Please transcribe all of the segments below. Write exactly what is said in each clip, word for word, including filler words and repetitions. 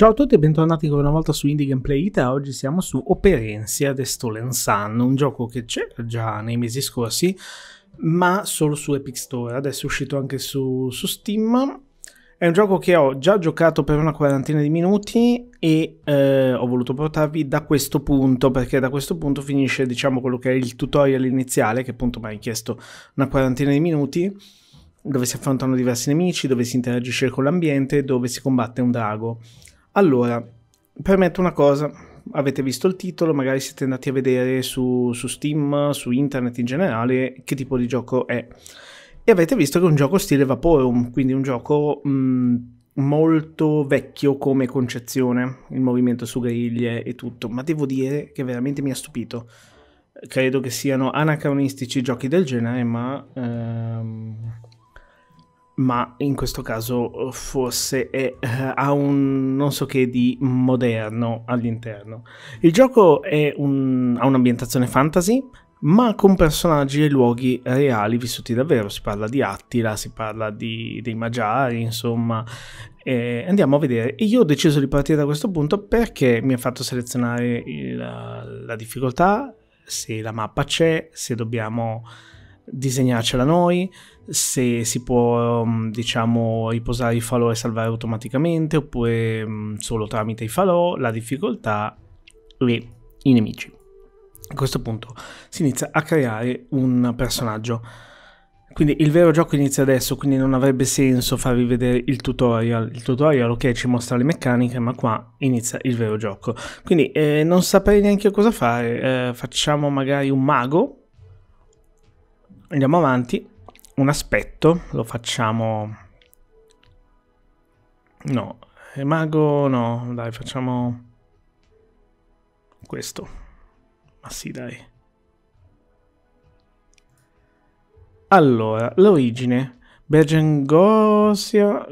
Ciao a tutti e bentornati ancora una volta su Indie Gameplay Ita. Oggi siamo su Operencia: The Stolen Sun, un gioco che c'era già nei mesi scorsi, ma solo su Epic Store. Adesso è uscito anche su, su Steam. È un gioco che ho già giocato per una quarantina di minuti e eh, ho voluto portarvi da questo punto, perché da questo punto finisce, diciamo, quello che è il tutorial iniziale, che appunto mi ha richiesto una quarantina di minuti, dove si affrontano diversi nemici, dove si interagisce con l'ambiente, dove si combatte un drago. Allora, premetto una cosa, avete visto il titolo, magari siete andati a vedere su, su Steam, su internet in generale, che tipo di gioco è. E avete visto che è un gioco stile Vaporum, quindi un gioco mh, molto vecchio come concezione, il movimento su griglie e tutto, ma devo dire che veramente mi ha stupito. Credo che siano anacronistici giochi del genere, ma... Ehm... ma in questo caso forse è, ha un non so che di moderno all'interno. Il gioco è un, ha un'ambientazione fantasy, ma con personaggi e luoghi reali vissuti davvero. Si parla di Attila, si parla di, dei Magiari, insomma. Eh, andiamo a vedere. E io ho deciso di partire da questo punto perché mi ha fatto selezionare la, la difficoltà, se la mappa c'è, se dobbiamo disegnarcela noi, se si può, diciamo, riposare i falò e salvare automaticamente oppure solo tramite i falò, la difficoltà e i nemici. A questo punto si inizia a creare un personaggio, quindi il vero gioco inizia adesso, quindi non avrebbe senso farvi vedere il tutorial. Il tutorial, ok, ci mostra le meccaniche, ma qua inizia il vero gioco, quindi eh, non saprei neanche cosa fare. Eh, facciamo magari un mago. Andiamo avanti, un aspetto, lo facciamo, no, il mago no, dai, facciamo questo, ma sì dai. Allora, l'origine, Bergengosia,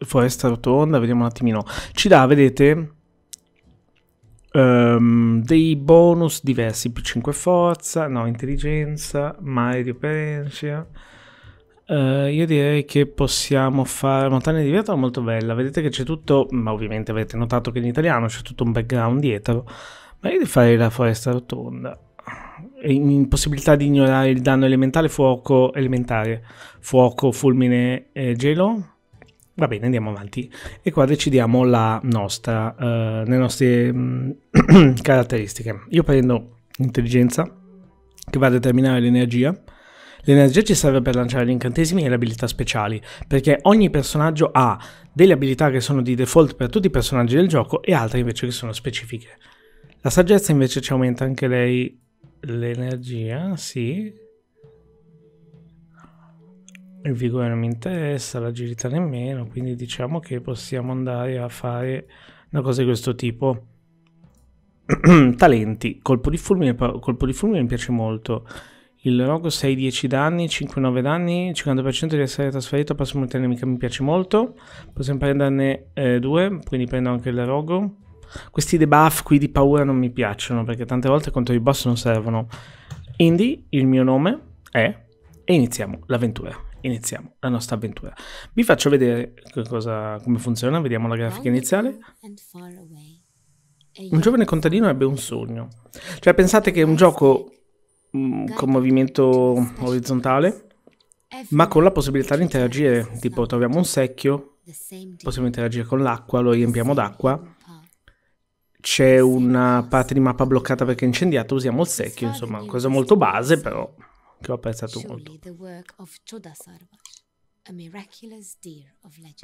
Foresta Rotonda, vediamo un attimino, ci dà, vedete, Um, dei bonus diversi, più cinque forza, no, intelligenza, mare di operencia. Uh, io direi che possiamo fare montagne di vetro, molto bella, vedete che c'è tutto, ma ovviamente avete notato che in italiano c'è tutto un background dietro, ma io devo fare la foresta rotonda. Impossibilità di ignorare il danno elementale, fuoco elementare, fuoco, fulmine, eh, gelo. Va bene, andiamo avanti e qua decidiamo la nostra, uh, le nostre um, caratteristiche. Io prendo intelligenza, che va a determinare l'energia. L'energia ci serve per lanciare gli incantesimi e le abilità speciali, perché ogni personaggio ha delle abilità che sono di default per tutti i personaggi del gioco e altre invece che sono specifiche. La saggezza invece ci aumenta anche lei l'energia, sì. Il vigore non mi interessa, l'agilità nemmeno, quindi diciamo che possiamo andare a fare una cosa di questo tipo. Talenti, colpo di fulmine, colpo di fulmine mi piace molto. Il rogo sei dieci danni, cinque nove danni, cinquanta per cento di essere trasferito a prossima unità nemica, mi piace molto. Possiamo prenderne eh, due, quindi prendo anche il rogo. Questi debuff qui di paura non mi piacciono, perché tante volte contro i boss non servono. Indie, il mio nome è, e iniziamo l'avventura. Iniziamo la nostra avventura. Vi faccio vedere che cosa, come funziona. Vediamo la grafica iniziale. Un giovane contadino ebbe un sogno. Cioè, pensate che è un gioco mh, con movimento orizzontale, ma con la possibilità di interagire. Tipo, troviamo un secchio, possiamo interagire con l'acqua, lo riempiamo d'acqua. C'è una parte di mappa bloccata perché è incendiata, usiamo il secchio. Insomma, una cosa molto base, però che ho apprezzato molto.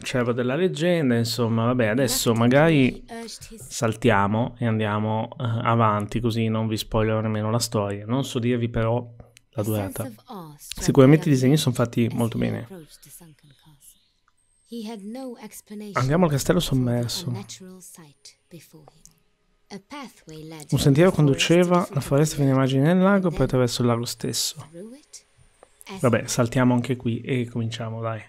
Cervo della leggenda, insomma, vabbè, adesso magari saltiamo e andiamo uh, avanti, così non vi spoilerò nemmeno la storia. Non so dirvi però la durata. Sicuramente i disegni sono fatti molto bene. Andiamo al castello sommerso. Un sentiero conduceva la foresta fino ai margini del lago, poi attraverso il lago stesso. Vabbè, saltiamo anche qui e cominciamo, dai.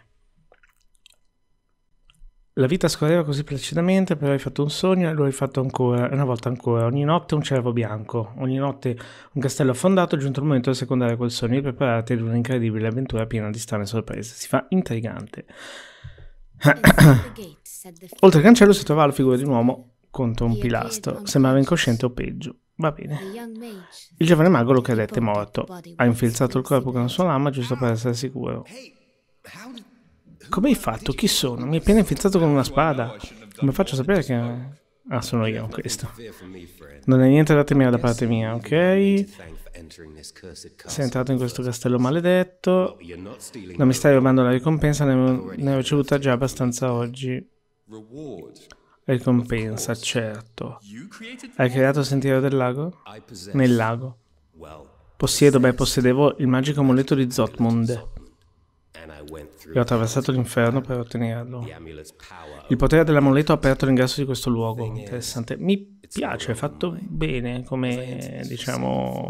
La vita scorreva così placidamente, però hai fatto un sogno e lo hai fatto ancora, e una volta ancora. Ogni notte un cervo bianco, ogni notte un castello affondato, giunto il momento di secondare quel sogno e prepararti ad un'incredibile avventura piena di strane sorprese. Si fa intrigante. Oltre al cancello si trovava la figura di un uomo contro un pilastro. Sembrava incosciente o peggio. Va bene. Il giovane mago lo credette morto. Ha infilzato il corpo con la sua lama giusto per essere sicuro. Come hai fatto? Chi sono? Mi hai appena infilzato con una spada. Come faccio a sapere che... Ah, sono io, questo. Non è niente da temere da parte mia, ok? Sei entrato in questo castello maledetto. Non mi stai rubando la ricompensa, ne ho ricevuta già abbastanza oggi. Ricompensa, certo. Hai creato il sentiero del lago? Nel lago. Possiedo, beh, possedevo il magico amuleto di Zotmund. E ho attraversato l'inferno per ottenerlo. Il potere dell'amuleto ha aperto l'ingresso di questo luogo. Interessante. Mi piace, è fatto bene come, diciamo,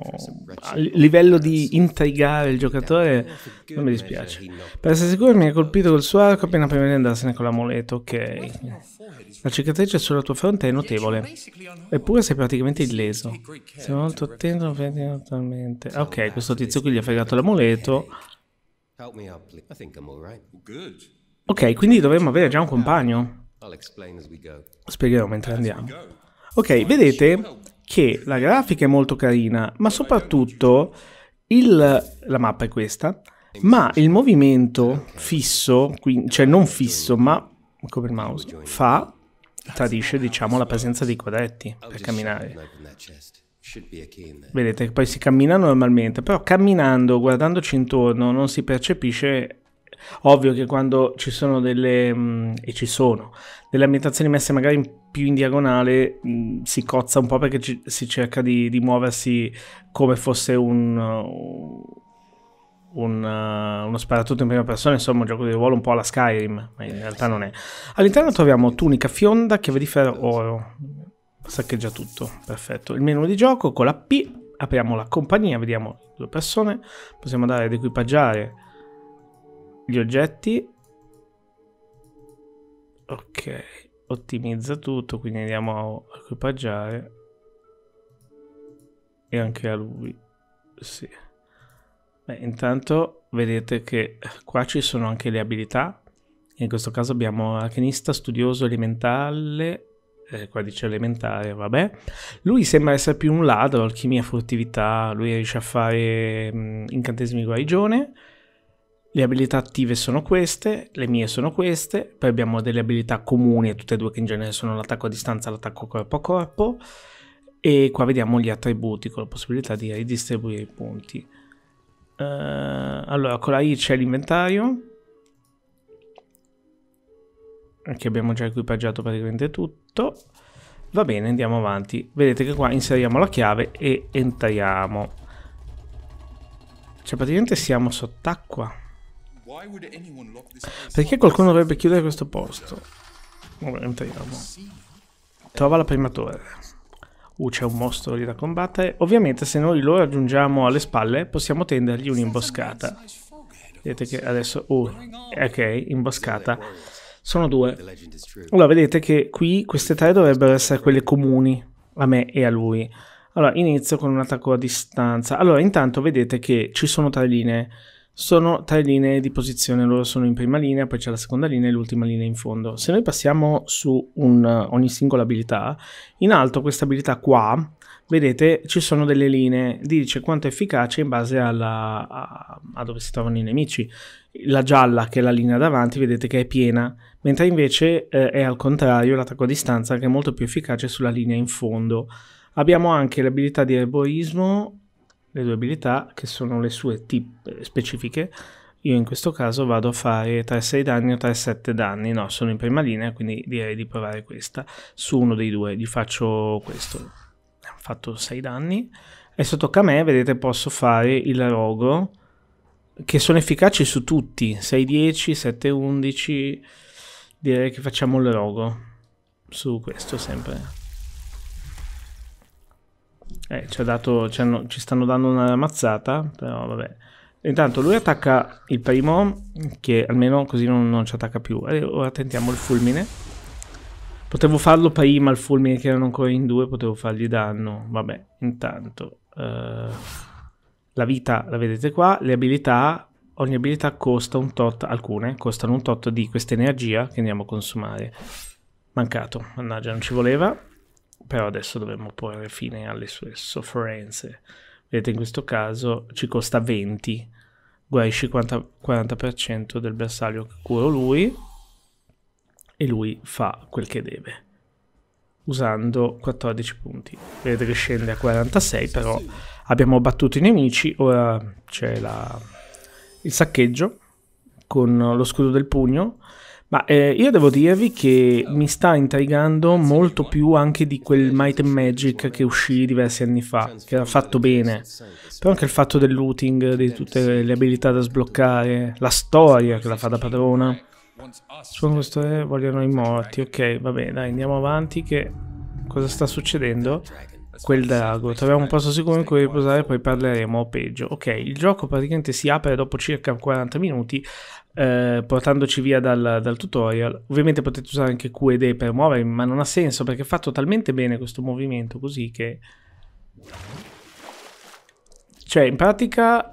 a livello di intrigare il giocatore. Non mi dispiace. Per essere sicuro mi ha colpito col suo arco appena prima di andarsene con l'amuleto. Ok. La cicatrice sulla tua fronte è notevole. Eppure sei praticamente illeso. Sei molto attento, non prendi totalmente. Ok, questo tizio qui gli ha fregato l'amuleto. Ok, quindi dovremmo avere già un compagno. Spiegherò mentre andiamo. Ok, vedete che la grafica è molto carina, ma soprattutto il, la mappa è questa, ma il movimento fisso, quindi, cioè non fisso, ma come il mouse, fa, tradisce, diciamo, la presenza dei quadretti per camminare. Vedete che poi si cammina normalmente, però camminando, guardandoci intorno, non si percepisce. Ovvio che quando ci sono delle mh, e ci sono delle ambientazioni messe magari in, più in diagonale, mh, si cozza un po' perché ci, si cerca di, di muoversi come fosse un, un uh, uno sparatutto in prima persona, insomma un gioco di ruolo un po' alla Skyrim, ma in realtà non è. All'interno troviamo tunica fionda, chiave di ferro, oro. Saccheggia tutto, perfetto. Il menu di gioco con la P, apriamo la compagnia, vediamo due persone, possiamo andare ad equipaggiare gli oggetti. Ok, ottimizza tutto, quindi andiamo a equipaggiare e anche a lui, sì. Beh, intanto vedete che qua ci sono anche le abilità, in questo caso abbiamo arcanista, studioso, elementale. Eh, codice elementare, vabbè. Lui sembra essere più un ladro, alchimia, furtività. Lui riesce a fare mh, incantesimi di guarigione. Le abilità attive sono queste, le mie sono queste. Poi abbiamo delle abilità comuni a tutte e due, che in genere sono l'attacco a distanza e l'attacco corpo a corpo. E qua vediamo gli attributi con la possibilità di ridistribuire i punti. Uh, allora, con la I c'è l'inventario, che abbiamo già equipaggiato praticamente tutto. Va bene, andiamo avanti. Vedete che qua inseriamo la chiave e entriamo. Cioè praticamente siamo sott'acqua. Perché qualcuno dovrebbe chiudere questo posto? Vabbè, entriamo. Trova la prima torre. Uh, c'è un mostro lì da combattere. Ovviamente se noi lo raggiungiamo alle spalle possiamo tendergli un'imboscata. Vedete che adesso... Uh, ok, imboscata. Sono due. Allora, vedete che qui queste tre dovrebbero essere quelle comuni a me e a lui. Allora, inizio con un attacco a distanza. Allora, intanto vedete che ci sono tre linee. Sono tre linee di posizione. Loro sono in prima linea, poi c'è la seconda linea e l'ultima linea in fondo. Se noi passiamo su un, ogni singola abilità, in alto questa abilità qua, vedete, ci sono delle linee. Dice quanto è efficace in base alla, a, a dove si trovano i nemici. La gialla, che è la linea davanti, vedete che è piena, mentre invece eh, è al contrario l'attacco a distanza, che è molto più efficace sulla linea in fondo. Abbiamo anche l'abilità di erboismo, le due abilità che sono le sue tip specifiche. Io in questo caso vado a fare tre sei danni o tre sette danni. No, sono in prima linea, quindi direi di provare questa. Su uno dei due gli faccio questo. Ho fatto sei danni. Adesso tocca a me, vedete, posso fare il rogo, che sono efficaci su tutti, sei dieci, sette undici, direi che facciamo il rogo su questo sempre. Eh, ci ha dato, ci, hanno, ci stanno dando una mazzata, però vabbè. Intanto lui attacca il primo, che almeno così non, non ci attacca più. E ora tentiamo il fulmine. Potevo farlo prima il fulmine, che erano ancora in due, potevo fargli danno, vabbè. Intanto... Uh... La vita la vedete qua, le abilità ogni abilità costa un tot, alcune costano un tot di questa energia che andiamo a consumare. Mancato, mannaggia, non ci voleva, però adesso dovremmo porre fine alle sue sofferenze. Vedete, in questo caso ci costa venti, guarisci quaranta per cento del bersaglio che curo lui e lui fa quel che deve, usando quattordici punti. Vedete che scende a quarantasei, però abbiamo battuto i nemici. Ora c'è la... il saccheggio con lo scudo del pugno, ma eh, io devo dirvi che mi sta intrigando molto più anche di quel Might and Magic che uscì diversi anni fa, che era fatto bene, però anche il fatto del looting, di tutte le abilità da sbloccare, la storia che la fa da padrona. Sono questo eh, vogliono i morti. Ok, va bene, dai, andiamo avanti. Che cosa sta succedendo? Quel drago, troviamo un posto sicuro in cui riposare, poi parleremo o peggio. Ok, il gioco praticamente si apre dopo circa quaranta minuti, eh, portandoci via dal, dal tutorial. Ovviamente potete usare anche Q e D per muovervi, ma non ha senso perché è fatto talmente bene questo movimento così che... Cioè, in pratica...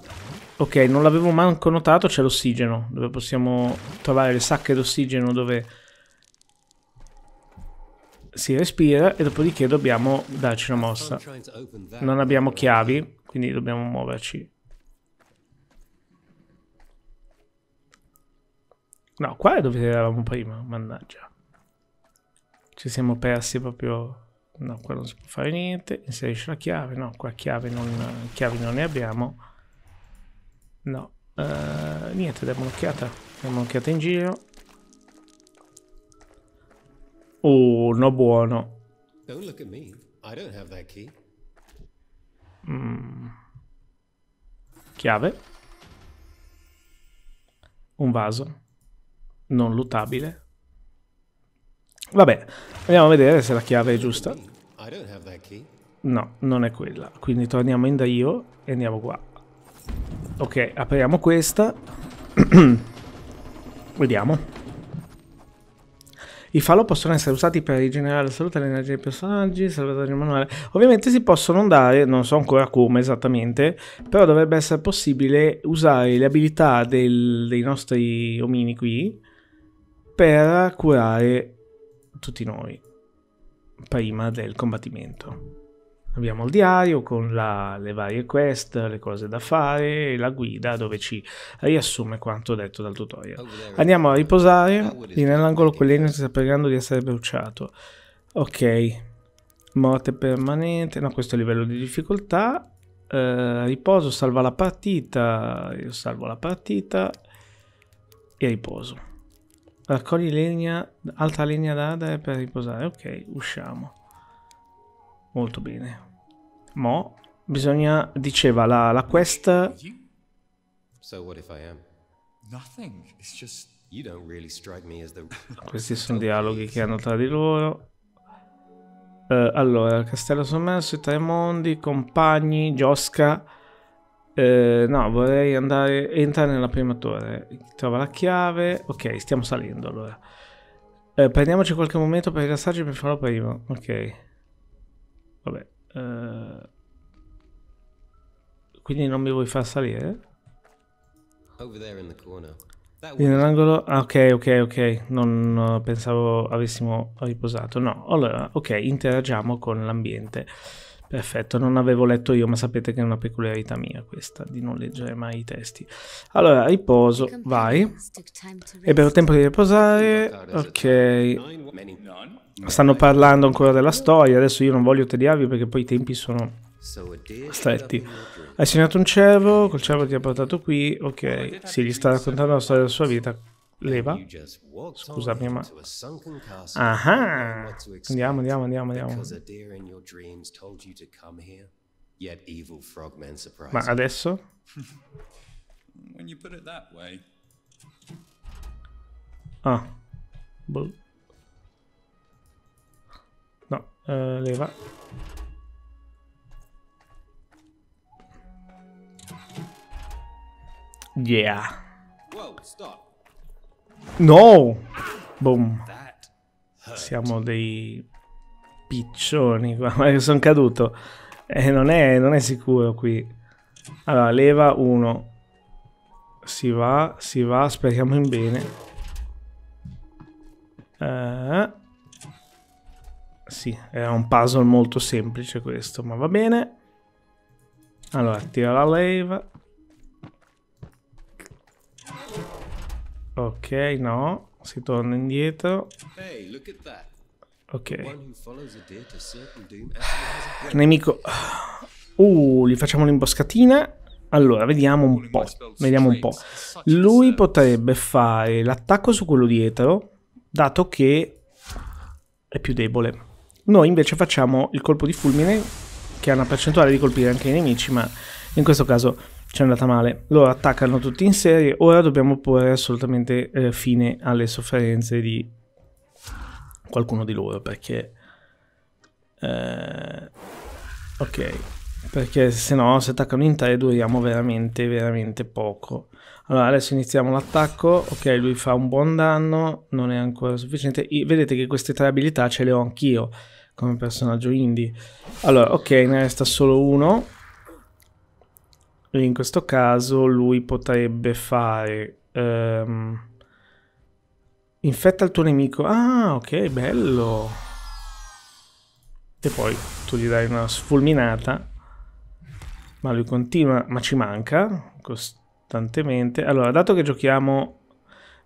Ok, non l'avevo manco notato, c'è l'ossigeno, dove possiamo trovare le sacche d'ossigeno dove... si respira e dopodiché dobbiamo darci una mossa. Non abbiamo chiavi, quindi dobbiamo muoverci. No, qua è dove eravamo prima, mannaggia. Ci siamo persi proprio... No, qua non si può fare niente. Inserisci la chiave. No, qua chiave non, chiavi non ne abbiamo. No. Uh, niente, diamo un'occhiata. Diamo un'occhiata in giro. Oh, no buono. Mm. Chiave. Un vaso. Non lootabile. Vabbè, andiamo a vedere se la chiave è giusta. No, non è quella. Quindi torniamo in Dio e andiamo qua. Ok, apriamo questa. Vediamo. I falò possono essere usati per rigenerare la salute e l'energia dei personaggi, salvataggio manuale. Ovviamente si possono andare, non so ancora come esattamente, però dovrebbe essere possibile usare le abilità del, dei nostri omini qui per curare tutti noi prima del combattimento. Abbiamo il diario con la, le varie quest, le cose da fare e la guida dove ci riassume quanto detto dal tutorial. Andiamo a riposare. Lì nell'angolo quell'Enio si sta pregando di essere bruciato. Ok, morte permanente. No, questo è il livello di difficoltà. Eh, riposo, salva la partita. Io salvo la partita. E riposo. Raccogli legna, altra legna da dare per riposare. Ok, usciamo. Molto bene. Mo bisogna, diceva la, la quest. Questi sono dialoghi che hanno tra di loro. Uh, allora, Castello Sommerso, i tre mondi, compagni, giosca. Uh, no, vorrei andare. Entra nella prima torre. Trova la chiave. Ok, stiamo salendo allora. Uh, prendiamoci qualche momento per rilassarci per farlo prima. Ok. Vabbè, uh, quindi non mi vuoi far salire? In angolo... Ah, ok, ok, ok. Non uh, pensavo avessimo riposato. No, allora, ok, interagiamo con l'ambiente. Perfetto, non avevo letto io, ma sapete che è una peculiarità mia questa, di non leggere mai i testi. Allora, riposo, vai. E per il tempo di riposare... Ok... Stanno parlando ancora della storia, adesso io non voglio tediarvi perché poi i tempi sono stretti. Hai segnato un cervo, col cervo ti ha portato qui, ok, sì, gli sta raccontando la storia della sua vita. Leva? Scusami, ma... Ah, andiamo, andiamo, andiamo, andiamo. Ma adesso? Ah, boh. Uh, leva. Yeah. Whoa, stop. No. Boom. Siamo dei piccioni qua. Ma sono caduto. Eh, non, è, non è sicuro qui. Allora, leva uno. si va, si va, speriamo in bene. Eh, sì, era un puzzle molto semplice questo, ma va bene. Allora, tira la leva. Ok, no, si torna indietro. Ok. Nemico. Uh, gli facciamo l'imboscatina. Allora, vediamo un po', vediamo un po'. Lui potrebbe fare l'attacco su quello dietro, dato che è più debole. Noi invece facciamo il colpo di fulmine, che ha una percentuale di colpire anche i nemici, ma in questo caso ci è andata male. Loro attaccano tutti in serie, ora dobbiamo porre assolutamente eh, fine alle sofferenze di qualcuno di loro, perché... Eh, ok... Perché se no, se attaccano in tre, duriamo veramente, veramente poco. Allora, adesso iniziamo l'attacco. Ok, lui fa un buon danno, non è ancora sufficiente. I, vedete che queste tre abilità ce le ho anch'io come personaggio indie. Allora, ok, ne resta solo uno. E in questo caso lui potrebbe fare... Um, infetta il tuo nemico. Ah, ok, bello. E poi tu gli dai una sfulminata. Ma lui continua, ma ci manca costantemente. Allora, dato che giochiamo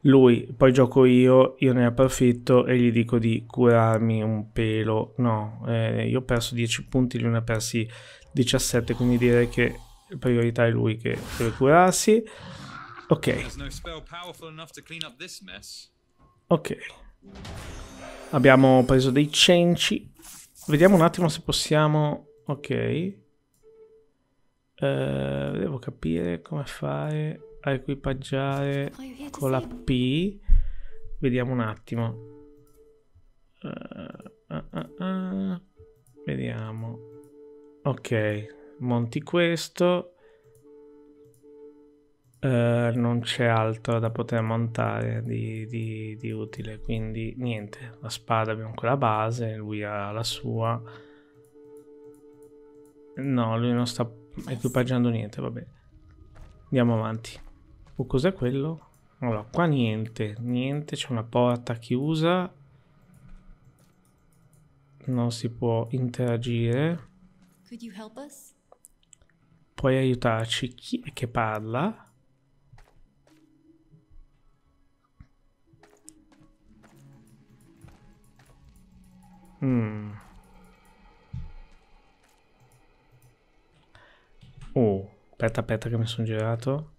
lui, poi gioco io, io ne approfitto e gli dico di curarmi un pelo. No, eh, io ho perso dieci punti, lui ne ha persi diciassette, quindi direi che la priorità è lui che deve curarsi. Ok. Ok. Abbiamo preso dei cenci. Vediamo un attimo se possiamo... Ok. Uh, devo capire come fare a equipaggiare con la P. Vediamo un attimo. Uh, uh, uh, uh. Vediamo. Ok, monti questo. Uh, non c'è altro da poter montare di, di, di utile, quindi niente. La spada abbiamo quella base, lui ha la sua. No, lui non sta equipaggiando niente, vabbè. Andiamo avanti. Oh, cos'è quello? Allora, qua niente, niente, c'è una porta chiusa. Non si può interagire. Puoi aiutarci? Chi è che parla? Mm. Oh, aspetta, aspetta che mi sono girato.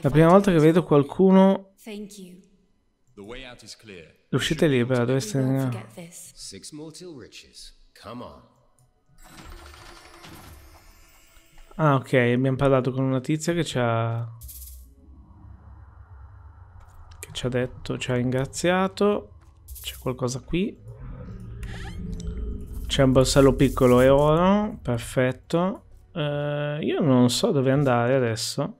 La prima volta che vedo qualcuno... L'uscita è libera, dove stai? No. Ah, ok, abbiamo parlato con una tizia che ci ha... che ci ha detto, ci ha ringraziato. C'è qualcosa qui. C'è un borsello piccolo e oro, perfetto. Eh, io non so dove andare adesso,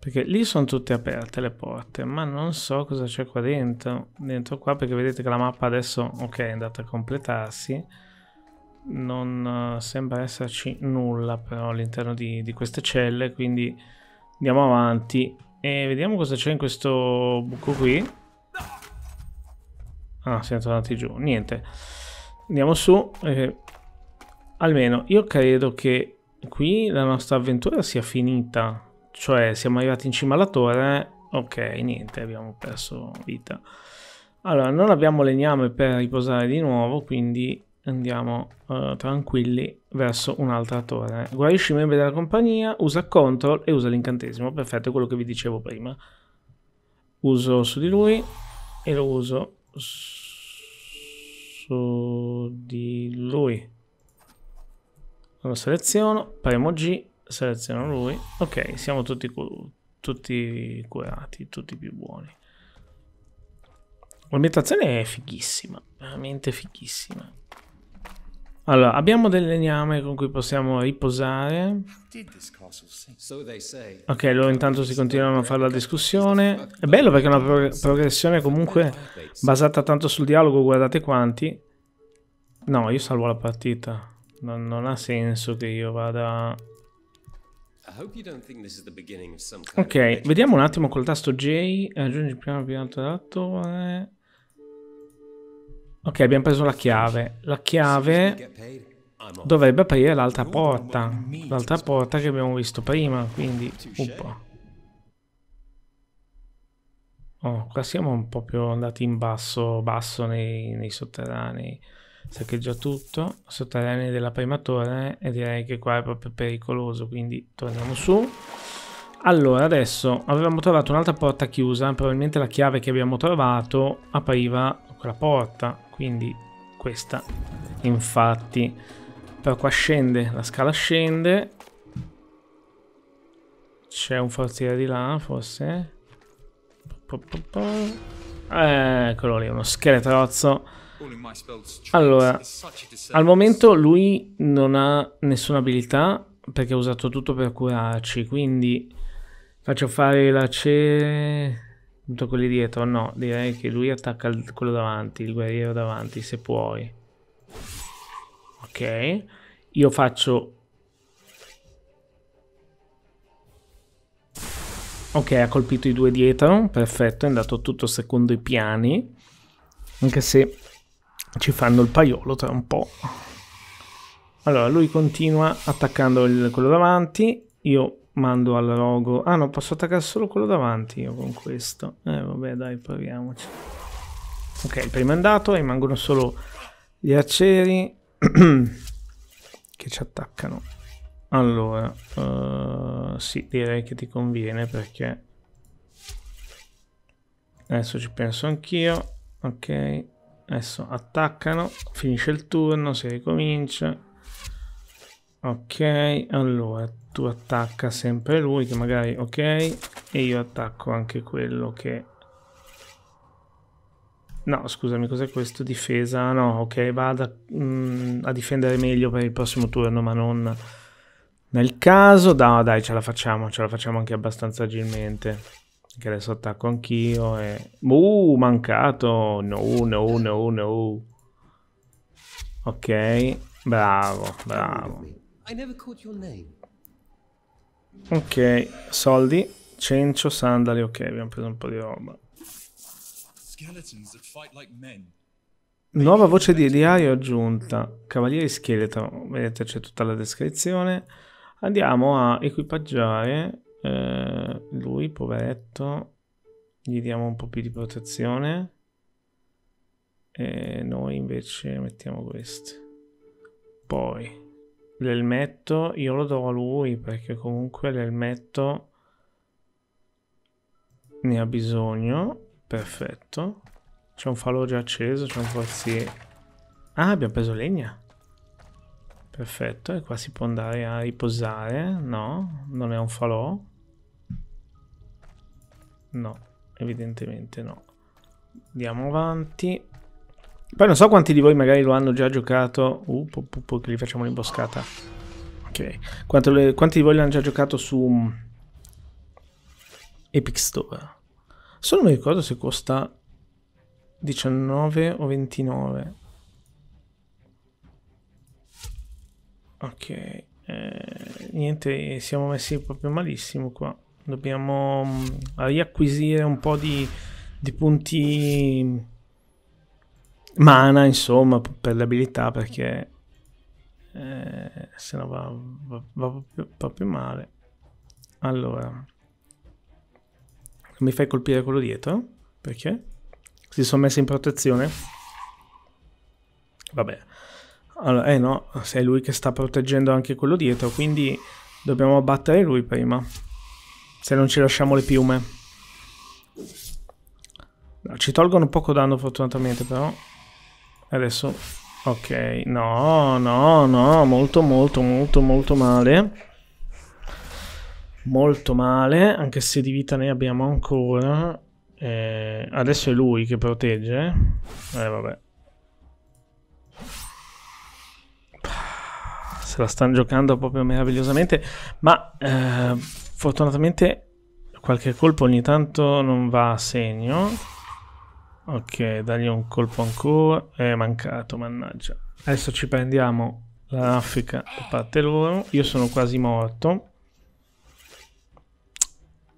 perché lì sono tutte aperte le porte, ma non so cosa c'è qua dentro. Dentro qua, perché vedete che la mappa adesso, ok, è andata a completarsi. Non sembra esserci nulla però all'interno di, di queste celle, quindi andiamo avanti e vediamo cosa c'è in questo buco qui. Ah, siamo tornati giù, niente. Andiamo su, eh, almeno io credo che qui la nostra avventura sia finita, cioè siamo arrivati in cima alla torre, ok, niente, abbiamo perso vita. Allora, non abbiamo legname per riposare di nuovo, quindi andiamo eh, tranquilli verso un'altra torre. Guarisci i membri della compagnia, usa control e usa l'incantesimo, perfetto, è quello che vi dicevo prima. Uso su di lui e lo uso su... su di lui. Lo seleziono, premo G, seleziono lui. Ok, siamo tutti, cu tutti curati, tutti più buoni. L'ambientazione è fighissima, veramente fighissima. Allora, abbiamo delle legname con cui possiamo riposare. Ok, loro intanto si continuano a fare la discussione. È bello perché è una pro progressione comunque basata tanto sul dialogo, guardate quanti. No, io salvo la partita. Non, non ha senso che io vada Ok, vediamo un attimo col tasto J. Aggiungi il piano più alto dell'attore. Ok, abbiamo preso la chiave. La chiave dovrebbe aprire l'altra porta. L'altra porta che abbiamo visto prima. Quindi, up. Oh, qua siamo un po' più andati in basso, basso nei, nei sotterranei. Saccheggia tutto, sotterranei della prima torre, e direi che qua è proprio pericoloso, quindi torniamo su. Allora, adesso avevamo trovato un'altra porta chiusa, probabilmente la chiave che abbiamo trovato apriva quella porta, quindi questa, infatti. Però qua scende, la scala scende. C'è un forziere di là, forse. Eccolo lì, uno scheletrozzo. Allora, al momento lui non ha nessuna abilità perché ha usato tutto per curarci, quindi faccio fare la ce... tutto quelli dietro, no, direi che lui attacca il, quello davanti, il guerriero davanti, se puoi. Ok, io faccio... Ok, ha colpito i due dietro, perfetto, è andato tutto secondo i piani, anche se ci fanno il paiolo tra un po'. Allora, lui continua attaccando il, quello davanti, io mando al rogo... Ah, no, posso attaccare solo quello davanti io con questo. Eh, vabbè, dai, proviamoci. Ok, il primo è andato, rimangono solo gli arcieri che ci attaccano. Allora, uh, sì, direi che ti conviene perché... Adesso ci penso anch'io, ok. Adesso attaccano, finisce il turno, si ricomincia. Ok, allora, tu attacca sempre lui che magari... Ok, e io attacco anche quello che... No, scusami, cos'è questo? Difesa? No, ok, vada mh, a difendere meglio per il prossimo turno, ma non... Nel caso, no, dai, ce la facciamo, ce la facciamo anche abbastanza agilmente. Che adesso attacco anch'io e... Uh, mancato! No, no, no, no. Ok, bravo, bravo. Ok, soldi, cencio, sandali, ok, abbiamo preso un po' di roba. Nuova voce di diario aggiunta, Cavalieri Scheletro, vedete c'è tutta la descrizione. Andiamo a equipaggiare eh, lui, poveretto, gli diamo un po' più di protezione e noi invece mettiamo questi. Poi l'elmetto io lo do a lui perché comunque l'elmetto ne ha bisogno, perfetto. C'è un falò già acceso, c'è un forziere. Ah, abbiamo preso legna. Perfetto, e qua si può andare a riposare. No, non è un falò. No, evidentemente no. Andiamo avanti. Poi non so quanti di voi magari lo hanno già giocato. Uh, po, po, po, che gli facciamo l'imboscata. Ok. Quanto le... Quanti di voi l'hanno già giocato su Epic Store? Solo mi ricordo se costa... diciannove o ventinove. Ok, eh, niente, siamo messi proprio malissimo qua. Dobbiamo riacquisire un po' di, di punti mana, insomma, per le abilità, perché eh, se no va, va, va proprio, proprio male. Allora, mi fai colpire quello dietro? Perché? Si sono messi in protezione? Vabbè. Allora, eh no, sei lui che sta proteggendo anche quello dietro, quindi dobbiamo abbattere lui prima. Se non ci lasciamo le piume. No, ci tolgono poco danno fortunatamente però. Adesso... Ok, no, no, no, molto, molto, molto, molto male. Molto male, anche se di vita ne abbiamo ancora... Eh, adesso è lui che protegge. Eh vabbè. Se la stanno giocando proprio meravigliosamente. Ma eh, fortunatamente qualche colpo ogni tanto non va a segno. Ok, dagli un colpo ancora. È mancato, mannaggia. Adesso ci prendiamo la raffica da parte loro. Io sono quasi morto.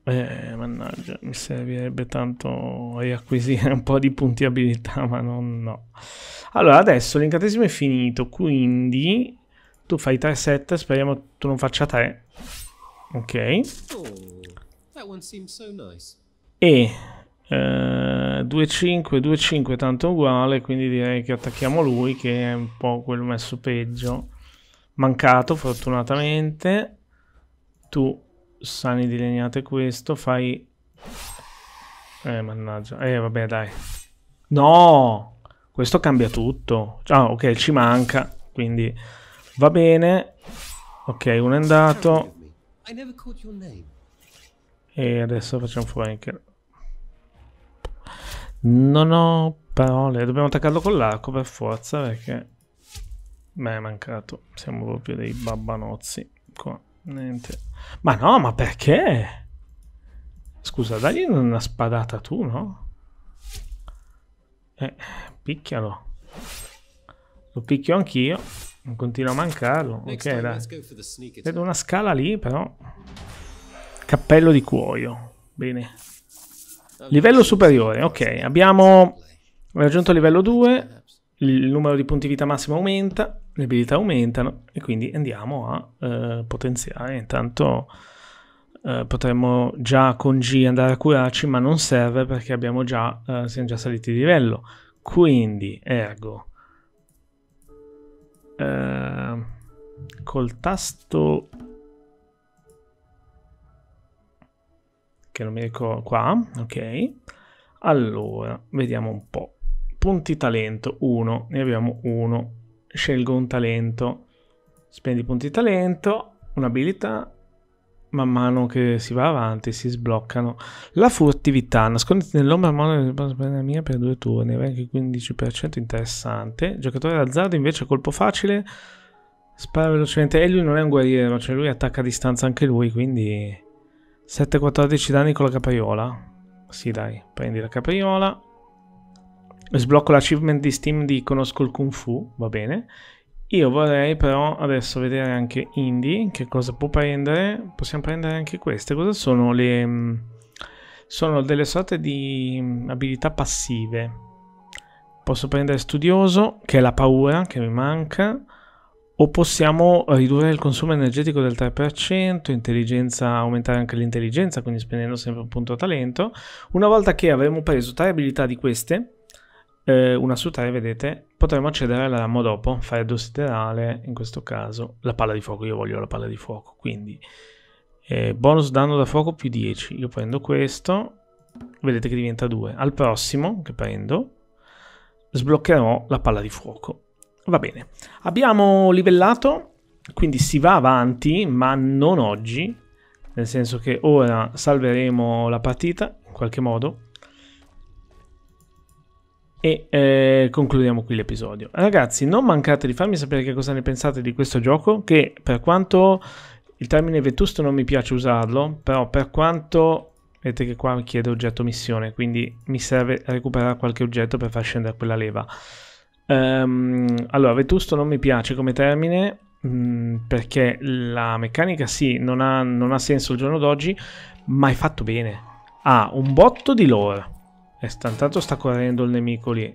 Eh, mannaggia, mi servirebbe tanto riacquisire un po' di punti abilità, ma non no. Allora, adesso l'incantesimo è finito, quindi tu fai tre sette, speriamo tu non faccia tre. Ok. E eh, due cinque, due cinque tanto uguale, quindi direi che attacchiamo lui, che è un po' quello messo peggio. Mancato, fortunatamente. Tu sani di legnate questo, fai... Eh, mannaggia. Eh, vabbè, dai. No! Questo cambia tutto. Ah, ok, ci manca. Quindi va bene. Ok, uno è andato. E adesso facciamo flanker. Non ho parole. Dobbiamo attaccarlo con l'arco per forza, perché... Beh, è mancato. Siamo proprio dei babbanozzi qua. Niente. Ma no, ma perché? Scusa, dagli una spadata tu, no? Eh, picchialo. Lo picchio anch'io. Continua a mancarlo. Ok, dai. Vedo una scala lì, però. Cappello di cuoio. Bene. Livello superiore. Ok, abbiamo raggiunto il livello due. Il numero di punti vita massimo aumenta. Le abilità aumentano e quindi andiamo a eh, potenziare. Intanto eh, potremmo già con G andare a curarci, ma non serve perché abbiamo già, eh, siamo già saliti di livello. Quindi, ergo, eh, col tasto che non mi ricordo qua, ok. Allora, vediamo un po'. Punti talento uno, ne abbiamo uno. Scelgo un talento, spendi punti talento, un'abilità, man mano che si va avanti si sbloccano. La furtività, nasconditi nell'ombra mano mia per due turni, anche quindici per cento interessante. Giocatore d'azzardo invece colpo facile, spara velocemente, e lui non è un guerriero, cioè lui attacca a distanza anche lui, quindi sette quattordici danni con la capriola. Sì dai, prendi la capriola. Sblocco l'achievement di Steam di Conosco il Kung Fu, va bene. Io vorrei però adesso vedere anche Indie, che cosa può prendere. Possiamo prendere anche queste. Cosa sono le... Sono delle sorte di abilità passive. Posso prendere Studioso, che è la paura, che mi manca. O possiamo ridurre il consumo energetico del tre per cento, intelligenza, aumentare anche l'intelligenza, quindi spendendo sempre un punto talento. Una volta che avremo preso tre abilità di queste... una su tre, vedete, potremo accedere alla ramo dopo, freddo siderale, in questo caso la palla di fuoco, io voglio la palla di fuoco, quindi eh, bonus danno da fuoco più dieci, io prendo questo, vedete che diventa due, al prossimo che prendo sbloccherò la palla di fuoco, va bene, abbiamo livellato, quindi si va avanti, ma non oggi, nel senso che ora salveremo la partita in qualche modo. E eh, concludiamo qui l'episodio. Ragazzi, non mancate di farmi sapere che cosa ne pensate di questo gioco, che per quanto il termine vetusto non mi piace usarlo, però per quanto, vedete che qua chiede oggetto missione, quindi mi serve recuperare qualche oggetto per far scendere quella leva. Um, allora, vetusto non mi piace come termine, mh, perché la meccanica sì, non ha, non ha senso il giorno d'oggi, ma è fatto bene. Ha un botto di lore. Intanto sta correndo il nemico lì.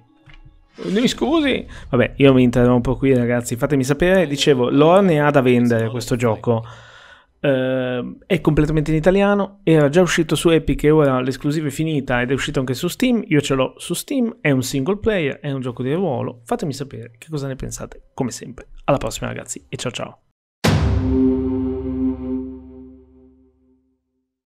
Mi scusi. Vabbè, io mi interrompo qui, ragazzi. Fatemi sapere. Dicevo, lore ne ha da vendere questo gioco. Eh, è completamente in italiano. Era già uscito su Epic e ora l'esclusiva è finita ed è uscito anche su Steam. Io ce l'ho su Steam. È un single player, è un gioco di ruolo. Fatemi sapere che cosa ne pensate. Come sempre. Alla prossima, ragazzi. E ciao ciao.